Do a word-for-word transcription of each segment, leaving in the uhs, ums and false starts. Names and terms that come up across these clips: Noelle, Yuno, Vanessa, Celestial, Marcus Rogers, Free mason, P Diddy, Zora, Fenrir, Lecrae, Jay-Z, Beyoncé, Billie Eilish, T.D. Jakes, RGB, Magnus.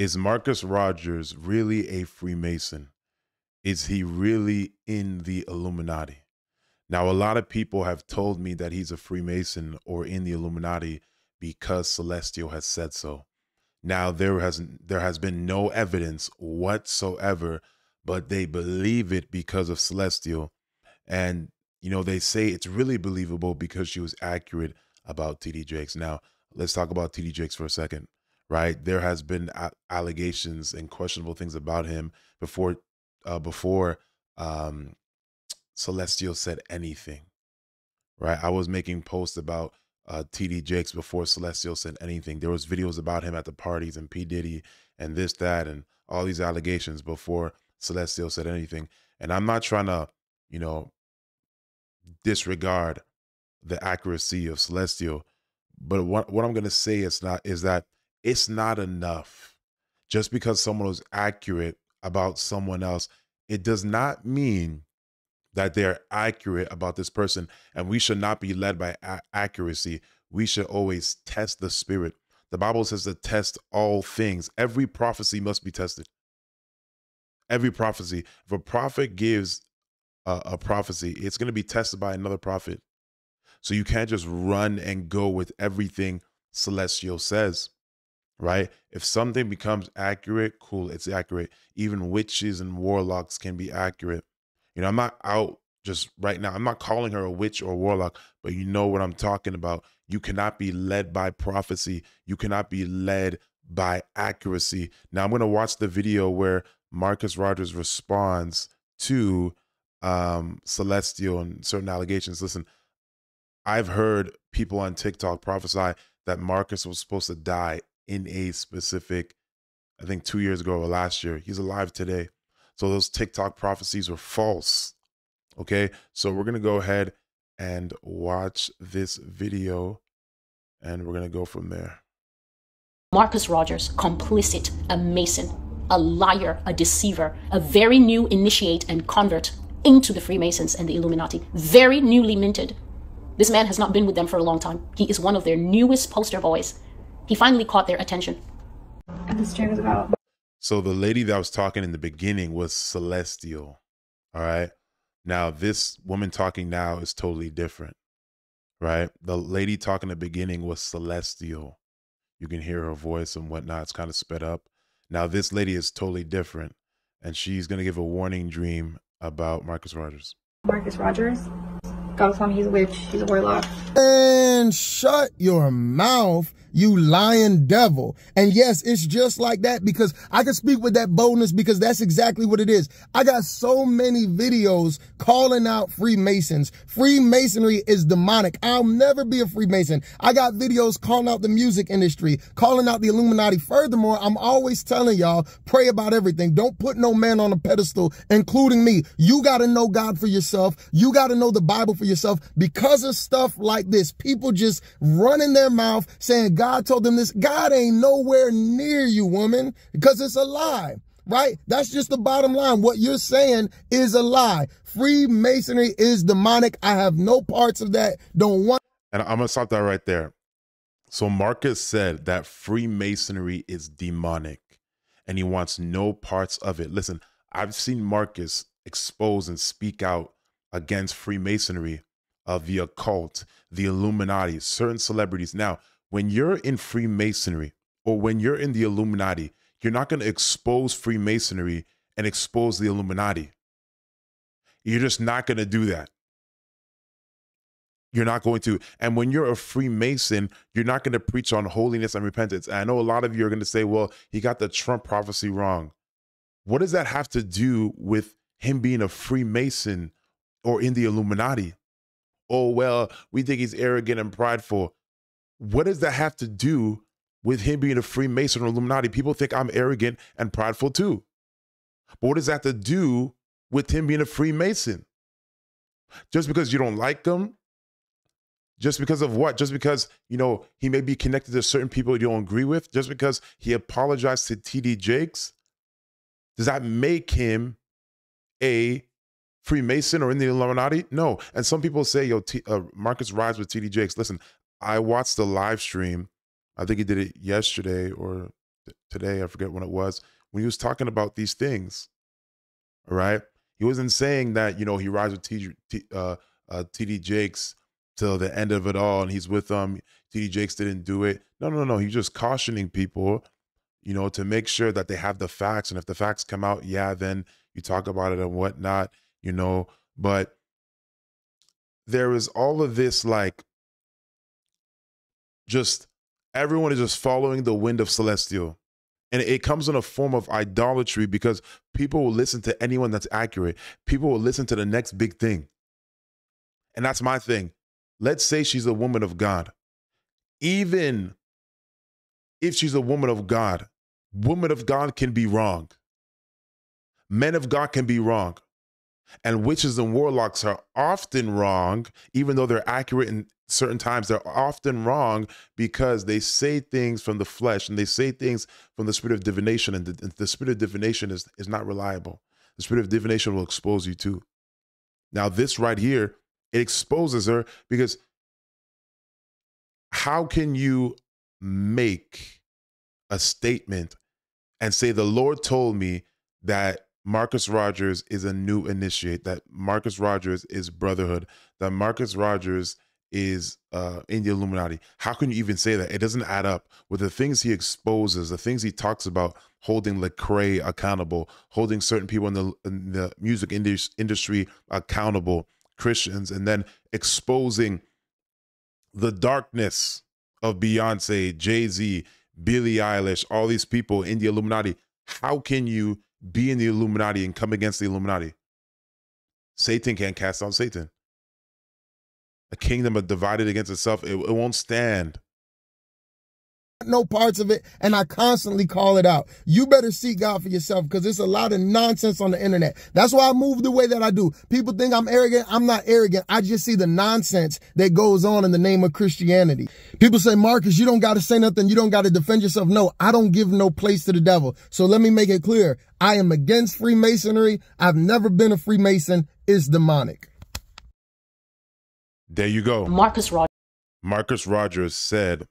Is Marcus Rogers really a Freemason? Is he really in the Illuminati? Now, a lot of people have told me that he's a Freemason or in the Illuminati because Celestial has said so. Now, there has, there has been no evidence whatsoever, but they believe it because of Celestial. And, you know, they say it's really believable because she was accurate about T D Jakes. Now, let's talk about T D Jakes for a second, right? There has been allegations and questionable things about him before, uh, before um, Celestial said anything, right? I was making posts about uh, T D Jakes before Celestial said anything. There was videos about him at the parties and P Diddy and this, that, and all these allegations before Celestial said anything. And I'm not trying to, you know, disregard the accuracy of Celestial, but what, what I'm going to say is not is that it's not enough. Just because someone was accurate about someone else, it does not mean that they're accurate about this person. And we should not be led by a accuracy. We should always test the spirit. The Bible says to test all things. Every prophecy must be tested. Every prophecy. If a prophet gives a, a prophecy, it's going to be tested by another prophet. So you can't just run and go with everything Celestial says, right? If something becomes accurate, cool, it's accurate. Even witches and warlocks can be accurate. You know, I'm not out just right now. I'm not calling her a witch or a warlock, but you know what I'm talking about. You cannot be led by prophecy. You cannot be led by accuracy. Now, I'm going to watch the video where Marcus Rogers responds to um, Celestial and certain allegations. Listen, I've heard people on TikTok prophesy that Marcus was supposed to die in a specific, I think two years ago or last year. He's alive today. So those TikTok prophecies were false. Okay. So we're going to go ahead and watch this video and we're going to go from there. Marcus Rogers, complicit, a Mason, a liar, a deceiver, a very new initiate and convert into the Freemasons and the Illuminati, very newly minted. This man has not been with them for a long time. He is one of their newest poster boys. He finally caught their attention. This dream is about. So the lady that was talking in the beginning was Celestial. All right. Now this woman talking now is totally different, right? The lady talking in the beginning was Celestial. You can hear her voice and whatnot. It's kind of sped up. Now this lady is totally different, and she's going to give a warning dream about Marcus Rogers. Marcus Rogers. God told me he's a witch, he's a warlock. And shut your mouth, you lying devil. And yes, it's just like that, because I can speak with that boldness, because that's exactly what it is. I got so many videos calling out Freemasons. Freemasonry is demonic. I'll never be a Freemason. I got videos calling out the music industry, calling out the Illuminati. Furthermore, I'm always telling y'all, pray about everything. Don't put no man on a pedestal, including me. You got to know God for yourself. You got to know the Bible for yourself. yourself because of stuff like this. People just running their mouth saying God told them this. God ain't nowhere near you, woman, because it's a lie, right? That's just the bottom line. What you're saying is a lie. Freemasonry is demonic. I have no parts of that. Don't want. And I'm gonna stop that right there. So Marcus said that Freemasonry is demonic and he wants no parts of it. Listen, I've seen Marcus expose and speak out against Freemasonry, uh, the occult, the Illuminati, certain celebrities. Now, when you're in Freemasonry or when you're in the Illuminati, you're not going to expose Freemasonry and expose the Illuminati. You're just not going to do that. You're not going to. And when you're a Freemason, you're not going to preach on holiness and repentance. And I know a lot of you are going to say, well, he got the Trump prophecy wrong. What does that have to do with him being a Freemason or in the Illuminati? Oh, well, we think he's arrogant and prideful. What does that have to do with him being a Freemason or Illuminati? People think I'm arrogant and prideful too. But what does that have to do with him being a Freemason? Just because you don't like him? Just because of what? Just because, you know, he may be connected to certain people you don't agree with? Just because he apologized to T D Jakes? Does that make him a Freemason or in the Illuminati? No. And some people say, yo, T, uh, Marcus rides with T D Jakes. Listen, I watched the live stream. I think he did it yesterday or today, I forget when it was, when he was talking about these things, all right? He wasn't saying that, you know, he rides with T D Uh, uh, T D Jakes till the end of it all and he's with them. T D Jakes didn't do it. No, no, no, he's just cautioning people, you know, to make sure that they have the facts. And if the facts come out, yeah, then you talk about it and whatnot, you know. But there is all of this, like, just everyone is just following the wind of Celestial. And it comes in a form of idolatry because people will listen to anyone that's accurate. People will listen to the next big thing. And that's my thing. Let's say she's a woman of God. Even if she's a woman of God, women of God can be wrong. Men of God can be wrong. And witches and warlocks are often wrong, even though they're accurate in certain times. They're often wrong because they say things from the flesh and they say things from the spirit of divination. And the, the spirit of divination is, is not reliable. The spirit of divination will expose you too. Now this right here, it exposes her because how can you make a statement and say, the Lord told me that Marcus Rogers is a new initiate, that Marcus Rogers is brotherhood, that Marcus Rogers is uh, in the Illuminati. How can you even say that? It doesn't add up with the things he exposes, the things he talks about, holding Lecrae accountable, holding certain people in the, in the music industry accountable, Christians, and then exposing the darkness of Beyonce, Jay-Z, Billie Eilish, all these people in the Illuminati. How can you be in the Illuminati and come against the Illuminati? Satan can't cast out Satan. A kingdom divided against itself, it, it won't stand. No parts of it, and I constantly call it out. You better seek God for yourself because there's a lot of nonsense on the internet. That's why I move the way that I do. People think I'm arrogant. I'm not arrogant. I just see the nonsense that goes on in the name of Christianity. People say, Marcus, you don't got to say nothing. You don't got to defend yourself. No, I don't give no place to the devil. So let me make it clear. I am against Freemasonry. I've never been a Freemason. It's demonic. There you go. Marcus Rogers. Marcus Rogers said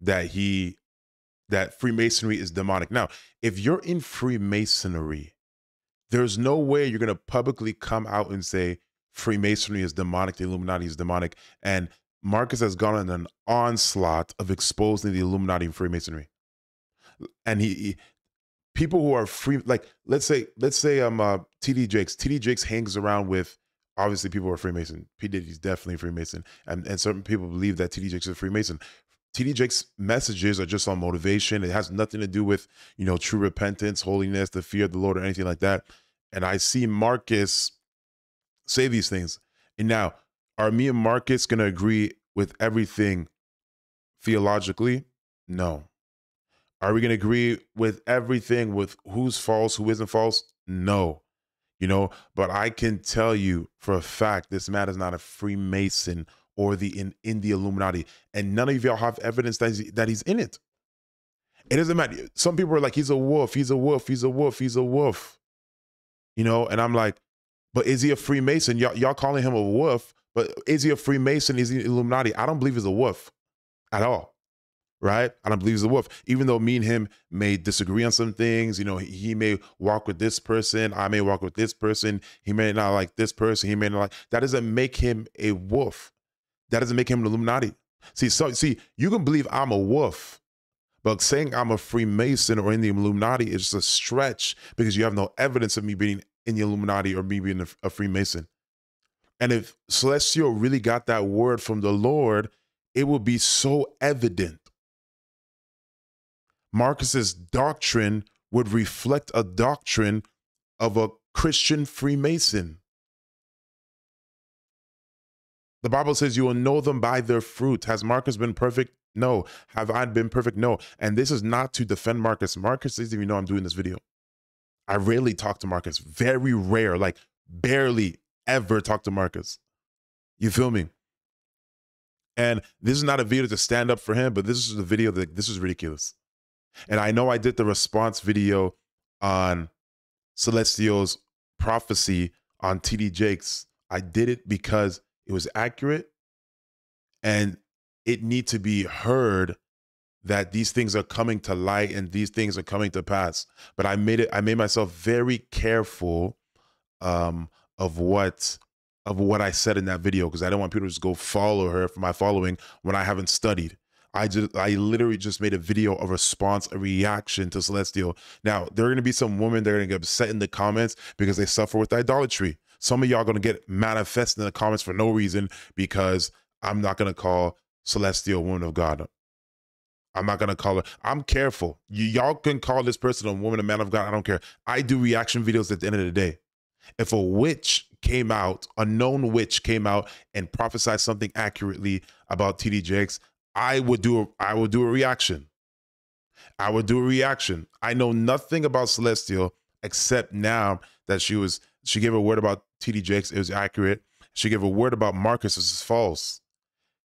that he, that Freemasonry is demonic. Now, if you're in Freemasonry, there's no way you're going to publicly come out and say Freemasonry is demonic, the Illuminati is demonic. And Marcus has gone on an onslaught of exposing the Illuminati and Freemasonry. And he, he people who are free, like, let's say, let's say um, uh, T D Jakes. T D Jakes hangs around with, obviously, people who are Freemason. P Diddy is definitely a Freemason. And, and certain people believe that T D Jakes is a Freemason. T D Jakes' messages are just on motivation. It has nothing to do with, you know, true repentance, holiness, the fear of the Lord, or anything like that. And I see Marcus say these things. And now, are me and Marcus going to agree with everything theologically? No. Are we going to agree with everything with who's false, who isn't false? No. You know, but I can tell you for a fact, this man is not a Freemason or the in, in the Illuminati. And none of y'all have evidence that he's, that he's in it. It doesn't matter. Some people are like, he's a wolf, he's a wolf, he's a wolf, he's a wolf. You know, and I'm like, but is he a Freemason? Y'all calling him a wolf, but is he a Freemason? Is he an Illuminati? I don't believe he's a wolf at all, right? I don't believe he's a wolf. Even though me and him may disagree on some things, you know, he, he may walk with this person, I may walk with this person, he may not like this person, he may not like, that doesn't make him a wolf. That doesn't make him an Illuminati. See, so see, you can believe I'm a wolf, but saying I'm a Freemason or in the Illuminati is just a stretch because you have no evidence of me being in the Illuminati or me being a, a Freemason. And if Celestial really got that word from the Lord, it would be so evident. Marcus's doctrine would reflect a doctrine of a Christian Freemason. The Bible says you will know them by their fruit. Has Marcus been perfect? No. Have I been perfect? No. And this is not to defend Marcus. Marcus doesn't even know I'm doing this video. I rarely talk to Marcus. Very rare. Like barely ever talk to Marcus. You feel me? And this is not a video to stand up for him, but this is a video that this is ridiculous. And I know I did the response video on Celestial's prophecy on T D Jakes. I did it because it was accurate and it need to be heard that these things are coming to light and these things are coming to pass. But I made it, I made myself very careful um, of what of what I said in that video, because I didn't want people to just go follow her for my following when I haven't studied. I just, I literally just made a video of response, a reaction to Celestial. Now, there are gonna be some women that are gonna get upset in the comments because they suffer with idolatry. Some of y'all are gonna get manifest in the comments for no reason because I'm not gonna call Celestial woman of God. I'm not gonna call her, I'm careful. Y'all can call this person a woman, a man of God, I don't care. I do reaction videos at the end of the day. If a witch came out, a known witch came out and prophesied something accurately about T D. Jakes, I would do a, I would do a reaction. I would do a reaction. I know nothing about Celestial except now that she was, she gave a word about T D. Jakes, it was accurate. She gave a word about Marcus, this is false.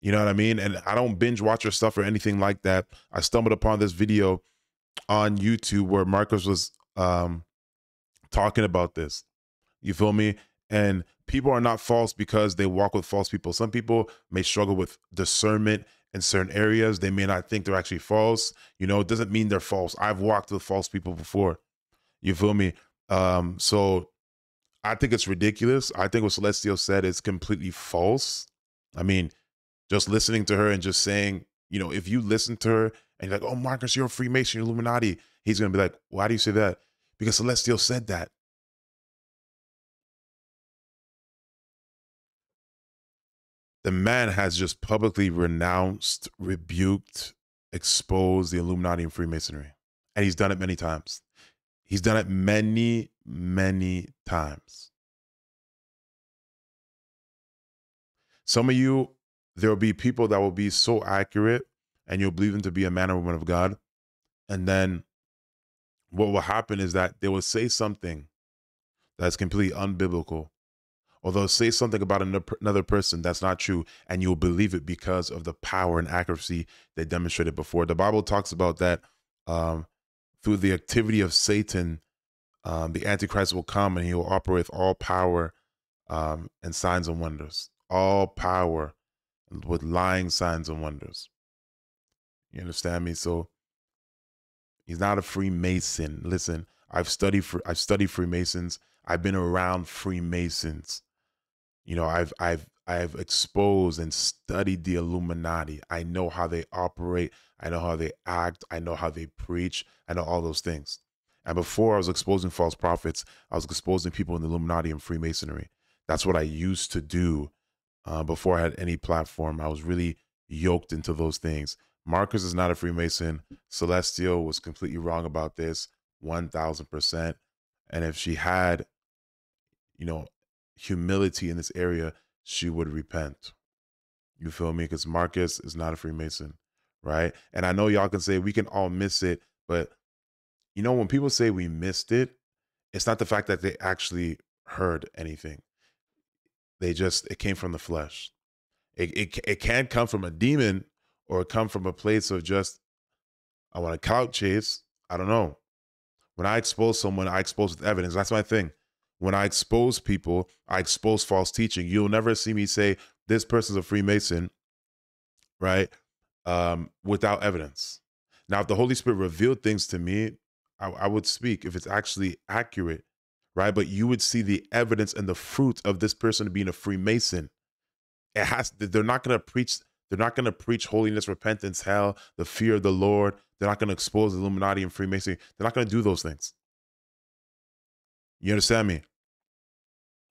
You know what I mean? And I don't binge watch her stuff or anything like that. I stumbled upon this video on YouTube where Marcus was um, talking about this. You feel me? And people are not false because they walk with false people. Some people may struggle with discernment in certain areas. They may not think they're actually false. You know, it doesn't mean they're false. I've walked with false people before. You feel me? Um, so I think it's ridiculous. I think what Celestial said is completely false. I mean, just listening to her and just saying, you know, if you listen to her and you're like, oh, Marcus, you're a Freemason, you're Illuminati, he's going to be like, why do you say that? Because Celestial said that. The man has just publicly renounced, rebuked, exposed the Illuminati and Freemasonry. And he's done it many times. He's done it many, many times. Some of you, there will be people that will be so accurate and you'll believe them to be a man or woman of God. And then what will happen is that they will say something that's completely unbiblical, or they'll say something about another person that's not true, and you'll believe it because of the power and accuracy they demonstrated before. The Bible talks about that um, through the activity of Satan, um, the Antichrist will come and he will operate with all power um, and signs and wonders, all power with lying signs and wonders. You understand me? So he's not a Freemason. Listen, I've studied, for, I've studied Freemasons. I've been around Freemasons. You know, I've I've I've exposed and studied the Illuminati. I know how they operate. I know how they act. I know how they preach. I know all those things. And before I was exposing false prophets, I was exposing people in the Illuminati and Freemasonry. That's what I used to do uh, before I had any platform. I was really yoked into those things. Marcus is not a Freemason. Celestial was completely wrong about this, one thousand percent. And if she had, you know, humility in this area, she would repent. You feel me? Because Marcus is not a Freemason, right? And I know y'all can say we can all miss it, but you know, when people say we missed it, it's not the fact that they actually heard anything. They just, it came from the flesh. It, it, it can come from a demon or come from a place of just, I want to clout chase. I don't know. When I expose someone, I expose with evidence. That's my thing. When I expose people, I expose false teaching. You'll never see me say, this person's a Freemason, right, um, without evidence. Now, if the Holy Spirit revealed things to me, I, I would speak if it's actually accurate, right? But you would see the evidence and the fruit of this person being a Freemason. It has, they're not going to preach, they're not going to preach holiness, repentance, hell, the fear of the Lord. They're not going to expose the Illuminati and Freemasonry. They're not going to do those things. You understand me?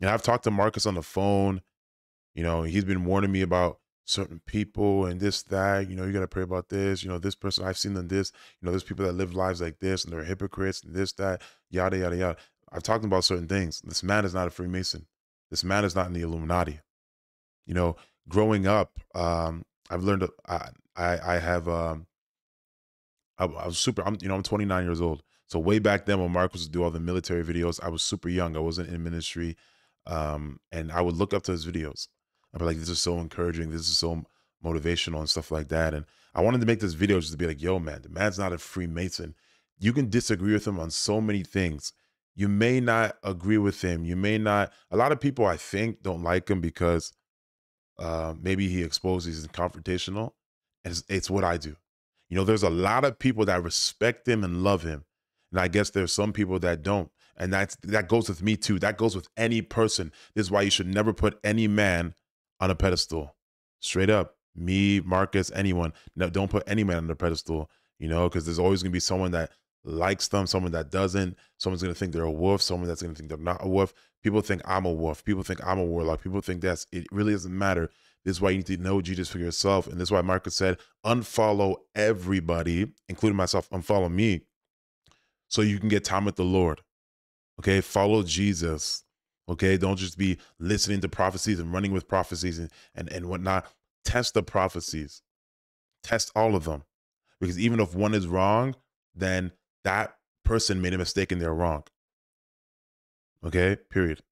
And I've talked to Marcus on the phone. You know, he's been warning me about certain people and this, that. You know, you got to pray about this. You know, this person, I've seen them this. You know, there's people that live lives like this and they're hypocrites and this, that, yada, yada, yada. I've talked about certain things. This man is not a Freemason. This man is not in the Illuminati. You know, growing up, um, I've learned, I, I, I have... Um, I, I was super, I'm, you know, I'm twenty-nine years old. So way back then when Marcus would do all the military videos, I was super young. I wasn't in ministry. Um, and I would look up to his videos. I'd be like, this is so encouraging. This is so motivational and stuff like that. And I wanted to make this video just to be like, yo, man, the man's not a Freemason. You can disagree with him on so many things. You may not agree with him. You may not. A lot of people, I think, don't like him because uh, maybe he exposes and confrontational. And it's, it's what I do. You know, there's a lot of people that respect him and love him. And I guess there's some people that don't. And that's, that goes with me too. That goes with any person. This is why you should never put any man on a pedestal. Straight up. Me, Marcus, anyone. No, don't put any man on a pedestal, you know, because there's always going to be someone that likes them, someone that doesn't. Someone's going to think they're a wolf. Someone that's going to think they're not a wolf. People think I'm a wolf. People think I'm a warlock. People think that's, it really doesn't matter. This is why you need to know Jesus for yourself. And this is why Marcus said, unfollow everybody, including myself, unfollow me, so you can get time with the Lord. Okay, follow Jesus. Okay, don't just be listening to prophecies and running with prophecies and, and, and whatnot. Test the prophecies. Test all of them. Because even if one is wrong, then that person made a mistake and they're wrong. Okay, period.